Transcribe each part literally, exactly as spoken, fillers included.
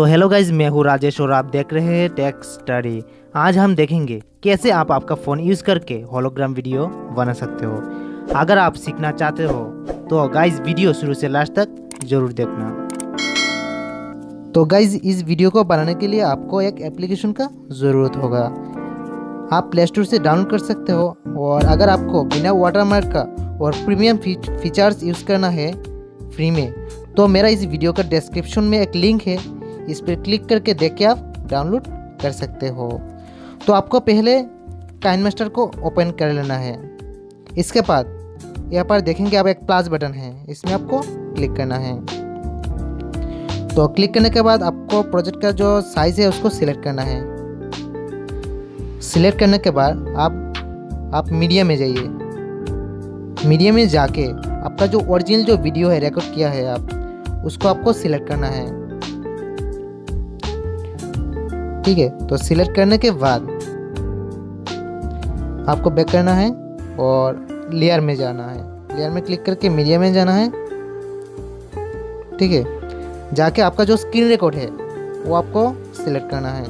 तो hello guys, मैं हूँ राजेश और आप देख रहे हैं टेक स्टडी। आज हम देखेंगे कैसे आप आपका फ़ोन यूज़ करके होलोग्राम वीडियो बना सकते हो। अगर आप सीखना चाहते हो तो गाइज वीडियो शुरू से लास्ट तक जरूर देखना। तो गाइज इस वीडियो को बनाने के लिए आपको एक एप्लीकेशन का ज़रूरत होगा। आप प्ले स्टोर से डाउनलोड कर सकते हो, और अगर आपको बिना वाटरमार्क का और प्रीमियम फीचर्स यूज़ करना है फ्री में, तो मेरा इस वीडियो का डिस्क्रिप्शन में एक लिंक है, इस पर क्लिक करके देख के आप डाउनलोड कर सकते हो। तो आपको पहले काइनमास्टर को ओपन कर लेना है। इसके बाद यहाँ पर देखेंगे आप एक प्लस बटन है, इसमें आपको क्लिक करना है। तो क्लिक करने के बाद आपको प्रोजेक्ट का जो साइज़ है उसको सिलेक्ट करना है। सिलेक्ट करने के बाद आप आप मीडिया में जाइए। मीडिया में जाके आपका जो ओरिजिनल जो वीडियो है रिकॉर्ड किया है आप उसको आपको सिलेक्ट करना है, ठीक है। तो सिलेक्ट करने के बाद आपको बैक करना है और लेयर में जाना है। लेयर में क्लिक करके मीडिया में जाना है, ठीक है। जाके आपका जो स्क्रीन रिकॉर्ड है वो आपको सिलेक्ट करना है,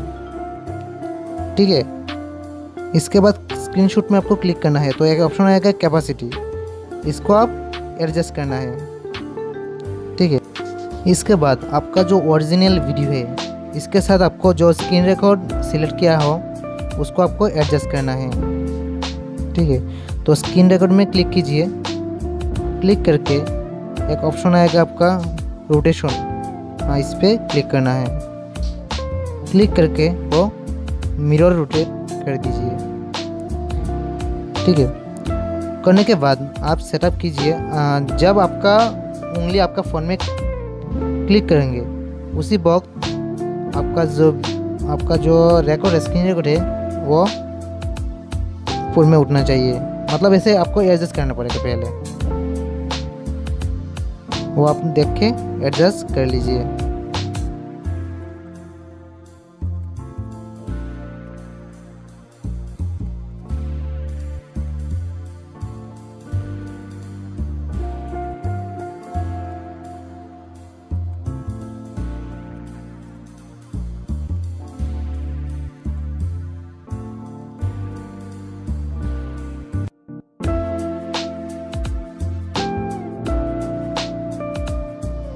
ठीक है। इसके बाद स्क्रीनशॉट में आपको क्लिक करना है। तो एक ऑप्शन आएगा कैपेसिटी, इसको आप एडजस्ट करना है, ठीक है। इसके बाद आपका जो ओरिजिनल वीडियो है इसके साथ आपको जो स्क्रीन रिकॉर्ड सिलेक्ट किया हो उसको आपको एडजस्ट करना है, ठीक है। तो स्क्रीन रिकॉर्ड में क्लिक कीजिए। क्लिक करके एक ऑप्शन आएगा आपका रोटेशन, हाँ, इस पर क्लिक करना है। क्लिक करके वो मिरर रोटेट कर दीजिए, ठीक है। करने के बाद आप सेटअप कीजिए। जब आपका उंगली आपका फ़ोन में क्लिक करेंगे उसी वक्त आपका जो आपका जो रिकॉर्ड स्क्रीन रिकॉर्ड है वो ऊपर में उठना चाहिए, मतलब ऐसे आपको एडजस्ट करना पड़ेगा। पहले वो आप देख के एडजस्ट कर लीजिए।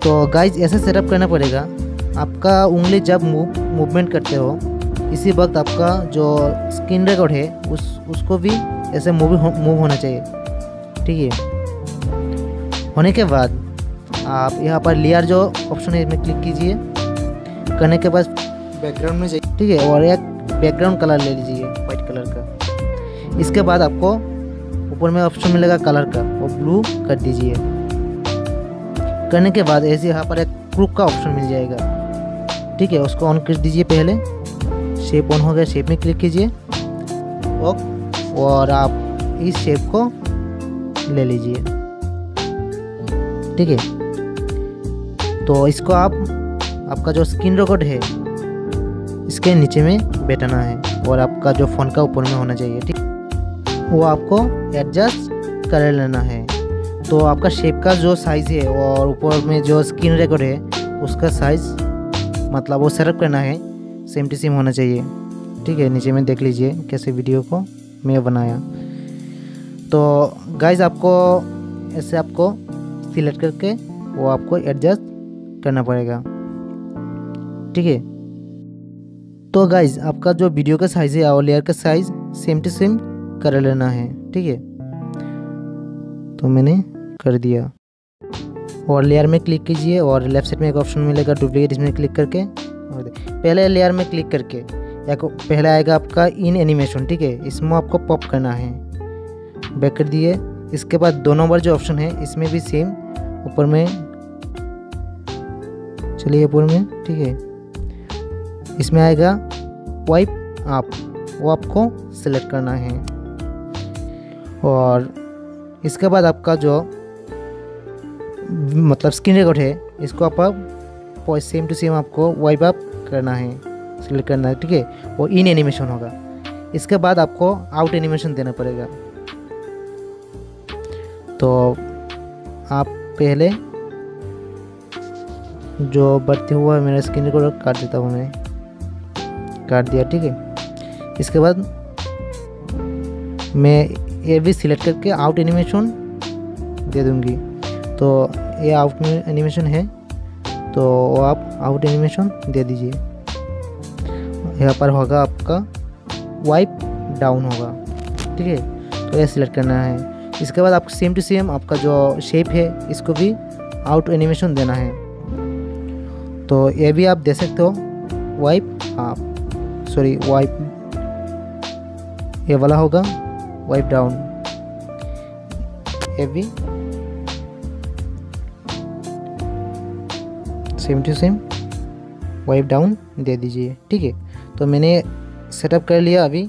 तो गाइज ऐसे सेटअप करना पड़ेगा। आपका उंगली जब मूव मूवमेंट करते हो इसी वक्त आपका जो स्क्रीन रिकॉर्ड है उस उसको भी ऐसे मूव मूव होना चाहिए, ठीक है। होने के बाद आप यहाँ पर लेयर जो ऑप्शन है इसमें क्लिक कीजिए। करने के बाद बैकग्राउंड में जाइए, ठीक है, और एक बैकग्राउंड कलर ले लीजिए वाइट कलर का। इसके बाद आपको ऊपर में ऑप्शन मिलेगा कलर का, वो ब्लू कर दीजिए। करने के बाद ऐसे यहाँ पर एक क्रूक का ऑप्शन मिल जाएगा, ठीक है, उसको ऑन कर दीजिए। पहले शेप ऑन हो गया, शेप में क्लिक कीजिए और आप इस शेप को ले लीजिए, ठीक है। तो इसको आप आपका जो स्क्रीन रिकॉर्ड है इसके नीचे में बैठाना है और आपका जो फ़ोन का ऊपर में होना चाहिए, ठीक, वो आपको एडजस्ट कर लेना है। तो आपका शेप का जो साइज़ है और ऊपर में जो स्क्रीन रिकॉर्ड है उसका साइज़ मतलब वो सेटअप करना है, सेम टू सेम होना चाहिए, ठीक है। नीचे में देख लीजिए कैसे वीडियो को मैं बनाया। तो गाइज आपको ऐसे आपको सिलेक्ट करके वो आपको एडजस्ट करना पड़ेगा, ठीक है। तो गाइज आपका जो वीडियो का साइज़ है और लेयर का साइज़ सेम टू सेम कर लेना है, ठीक है। तो मैंने कर दिया और लेयर में क्लिक कीजिए और लेफ्ट साइड में एक ऑप्शन मिलेगा डुप्लीकेट, इसमें क्लिक करके और पहले लेयर में क्लिक करके या पहले आएगा आपका इन एनिमेशन, ठीक है, इसमें आपको पॉप करना है। बैक कर दिए। इसके बाद दो नंबर जो ऑप्शन है इसमें भी सेम ऊपर में चलिए ऊपर में, ठीक है। इसमें आएगा वाइप आप, वो आपको सेलेक्ट करना है। और इसके बाद आपका जो मतलब स्क्रीन रिकॉर्ड है इसको आप आप सेम टू सेम आपको वाइप अप करना है, सिलेक्ट करना है, ठीक है। वो इन एनिमेशन होगा। इसके बाद आपको आउट एनिमेशन देना पड़ेगा। तो आप पहले जो बढ़ते हुआ मेरा स्किन रिकॉर्डर काट देता हूँ। मैंने काट दिया, ठीक है। इसके बाद मैं ये भी सिलेक्ट करके आउट एनिमेशन दे दूँगी। तो ये आउट एनिमेशन है, तो आप आउट एनिमेशन दे दीजिए। यहाँ पर होगा आपका वाइप डाउन होगा, ठीक है। तो ये सिलेक्ट करना है। इसके बाद आपको सेम टू सेम आपका जो शेप है इसको भी आउट एनिमेशन देना है। तो ये भी आप दे सकते हो वाइप, आप सॉरी वाइप ये वाला होगा वाइप डाउन, ये भी same to same wipe down दे दीजिए, ठीक है। तो मैंने सेटअप कर लिया। अभी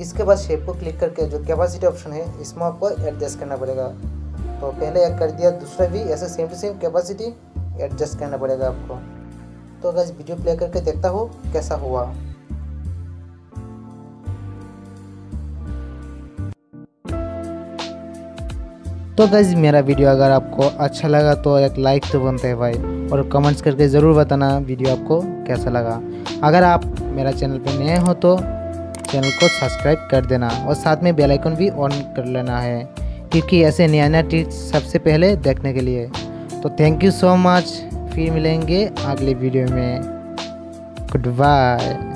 इसके बाद शेप को क्लिक करके जो कैपेसिटी ऑप्शन है इसमें आपको एडजस्ट करना पड़ेगा। तो पहले एक कर दिया, दूसरा भी ऐसे same to same capacity adjust करना पड़ेगा आपको। तो गाइस वीडियो प्ले करके देखता हूँ कैसा हुआ। तो गाइस मेरा वीडियो अगर आपको अच्छा लगा तो एक लाइक तो बनता है भाई, और कमेंट्स करके ज़रूर बताना वीडियो आपको कैसा लगा। अगर आप मेरा चैनल पर नए हो तो चैनल को सब्सक्राइब कर देना और साथ में बेल आइकन भी ऑन कर लेना है, क्योंकि ऐसे नया नया टिप्स सबसे पहले देखने के लिए। तो थैंक यू सो मच, फिर मिलेंगे अगले वीडियो में। Good bye.